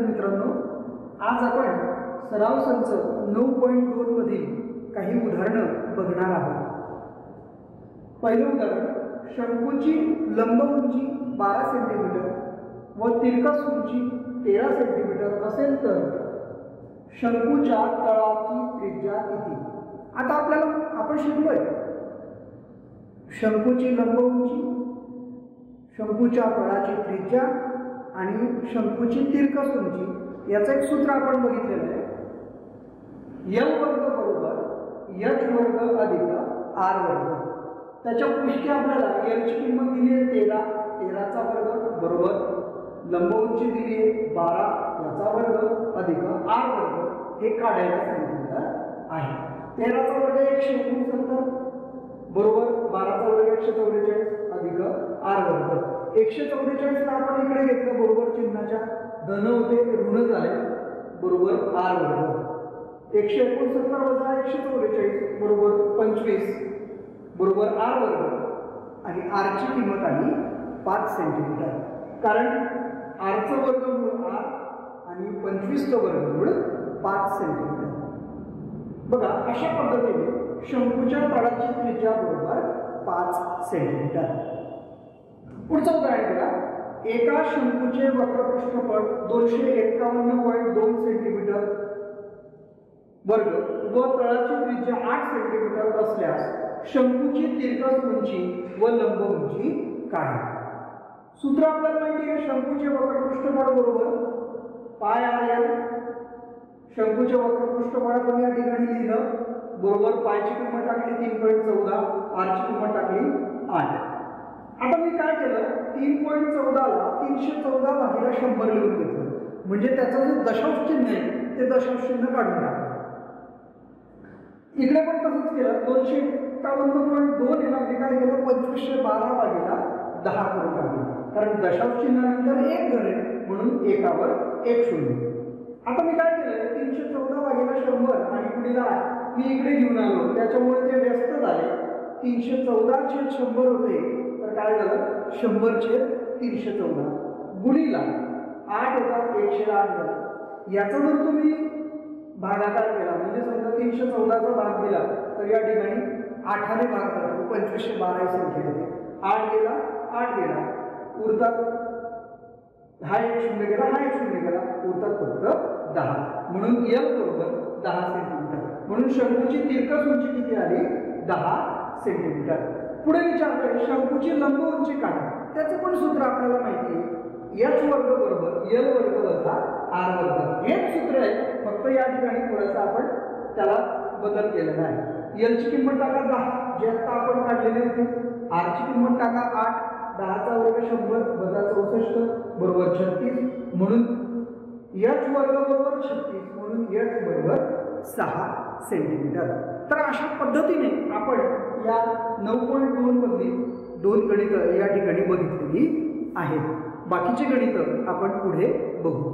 विद्यार्थी मित्रांनो, आज आपण सराव संच 9.2 मधील काही उदाहरणं बघणार आहोत। पहिलं उदाहरण, शंकूची लंब उंची 12 सेंटीमीटर व तिरकस उंची 13 सेंटीमीटर असेल तर शंकूच्या तळाची त्रिज्या किती? आता आपण शिकलोय शंकूची लंब उंची, शंकूच्या तळाची त्रिज्या आणि शंकूची तिरकस उंची याचं एक सूत्र आपण बघितलेलं आहे, एल वर्ग बरोबर एच वर्ग अधिक आर वर्ग। त्याच्या पुष्टी आपल्याला एलची किंमत दिली आहे 13, 13चा वर्ग बरोबर लंब उंची दिली आहे 12, याचा वर्ग अधिक आर वर्ग हे काढायला सांगितलं आहे। 13चा वर्ग 169 बरोबर 12चा वर्ग 144 अधिक आर वर्ग। 144 आपण इकडे घेतलं बरोबर चिन्हाच्या, धन होते ऋण झाले बरोबर आर वर्ग। 169 वजा 144 बरोबर 25 बरोबर आर वर्ग आणि आरची किंमत आली 5 सेंटीमीटर, कारण आरचं वर्गमूळ आर आणि 25चं वर्गमूळ 5 सेंटीमीटर। बघा, अशा पद्धतीने शंकूच्या तळाची त्रिज्या बरोबर 5 सेंटीमीटर। पुढचं उदाहरण बघा, एका शंकूचे वक्रपृष्ठफळ 251.2 सेंटीमीटर वर्ग व तळाची त्रिज्या 8 सेंटीमीटर असल्यास शंकूची तिरकस उंची व लंब उंची काढा। सूत्र आपल्याला माहिती आहे, शंकूचे वक्रपृष्ठफळ बरोबर पाय आर एल। शंकूचे वक्रपृष्ठफळ आपण या ठिकाणी लिहिलं बरोबर पायची किंमत टाकली 3.14, आरची किंमत टाकली 8। आता मी काय केलं, 3.14ला 314/100 लिहून घेतलं, म्हणजे त्याचं जे दशांश चिन्ह आहे ते दशांश चिन्ह काढून टाकलं। इकडे पण तसंच केलं, 251.2 याला मी काय केलं 2512/10 करून टाकलं, कारण दशांश चिन्हानंतर एक घर आहे म्हणून एकावर 1 शून्य। आता मी काय केलं 314/100 आणि पुढीला मी इकडे घेऊन आलो, त्याच्यामुळे ते व्यस्त झाले 314/100 होते, तर काय झालं 100/314 गुणीला 8 होता 108 झाला। याचा जर तुम्ही भागाकार केला म्हणजे समजा 314चा भाग दिला तर या ठिकाणी 8ने भाग करतो, 2512 संख्या येते। 8 गेला उरतात हा 1 शून्य गेला, हा 1 शून्य गेला उरतात फक्त 10, म्हणून एल बरोबर 10 सेंटीमीटर। म्हणून शंकूची तिरकस उंची किती आली 10 सेंटीमीटर। पुढे विचारतोय शंकूची लंब उंची काढा, त्याचं पण सूत्र आपल्याला माहिती आहे, एच वर्ग बरोबर एल वर्ग वजा आर वर्ग। हेच सूत्र आहे, फक्त या ठिकाणी थोडंसं आपण त्याला बदल केलेला आहे। एलची किंमत टाका 10 जे आता आपण काढलेली होती, आरची किंमत टाका 8, 10/100 वजा 64 बरोबर 36, म्हणून एच वर्ग बरोबर 36 म्हणून एच बरोबर 6 सेंटीमीटर। तर अशा पद्धतीने आपण या 9.2 मधली 2 गणितं या ठिकाणी बघितलेली आहेत, बाकीचे गणितं आपण पुढे बघू।